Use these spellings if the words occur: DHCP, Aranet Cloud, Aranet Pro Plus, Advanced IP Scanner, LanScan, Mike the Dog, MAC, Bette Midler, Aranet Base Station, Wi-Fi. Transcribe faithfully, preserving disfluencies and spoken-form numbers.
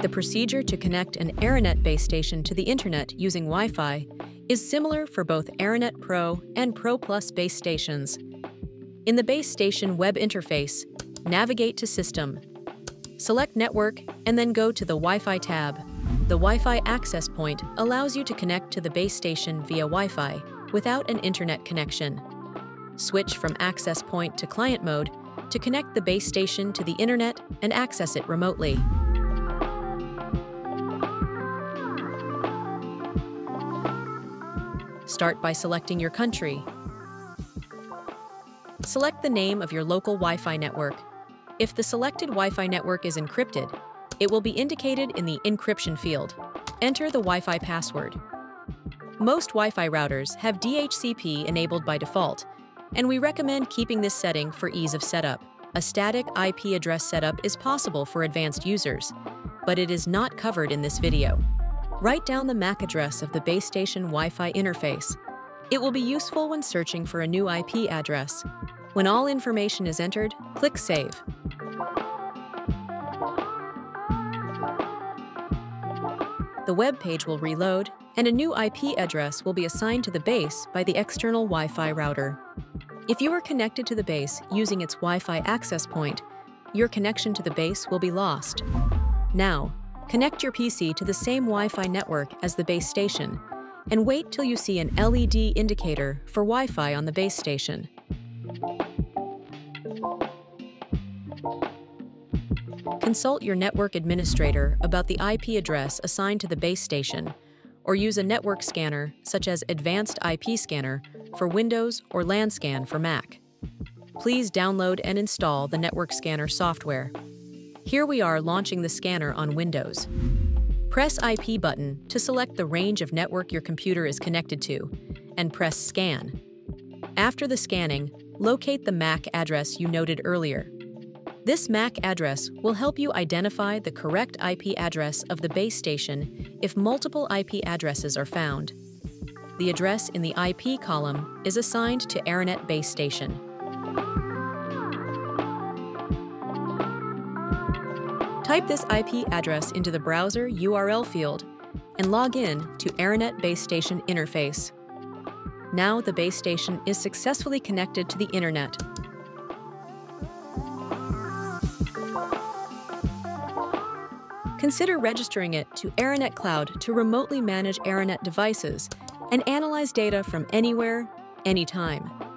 The procedure to connect an Aranet base station to the internet using Wi-Fi is similar for both Aranet Pro and Pro Plus base stations. In the base station web interface, navigate to System. Select Network and then go to the Wi-Fi tab. The Wi-Fi access point allows you to connect to the base station via Wi-Fi without an internet connection. Switch from access point to client mode to connect the base station to the internet and access it remotely. Start by selecting your country. Select the name of your local Wi-Fi network. If the selected Wi-Fi network is encrypted, it will be indicated in the encryption field. Enter the Wi-Fi password. Most Wi-Fi routers have D H C P enabled by default, and we recommend keeping this setting for ease of setup. A static I P address setup is possible for advanced users, but it is not covered in this video. Write down the M A C address of the base station Wi-Fi interface. It will be useful when searching for a new I P address. When all information is entered, click Save. The web page will reload, and a new I P address will be assigned to the base by the external Wi-Fi router. If you are connected to the base using its Wi-Fi access point, your connection to the base will be lost. Now, connect your P C to the same Wi-Fi network as the base station, and wait till you see an L E D indicator for Wi-Fi on the base station. Consult your network administrator about the I P address assigned to the base station, or use a network scanner such as Advanced I P Scanner for Windows or LanScan for Mac. Please download and install the network scanner software. Here we are launching the scanner on Windows. Press I P button to select the range of network your computer is connected to, and press Scan. After the scanning, locate the M A C address you noted earlier. This M A C address will help you identify the correct I P address of the base station if multiple I P addresses are found. The address in the I P column is assigned to Aranet Base Station. Type this I P address into the browser U R L field and log in to Aranet Base Station interface. Now the base station is successfully connected to the internet. Consider registering it to Aranet Cloud to remotely manage Aranet devices and analyze data from anywhere, anytime.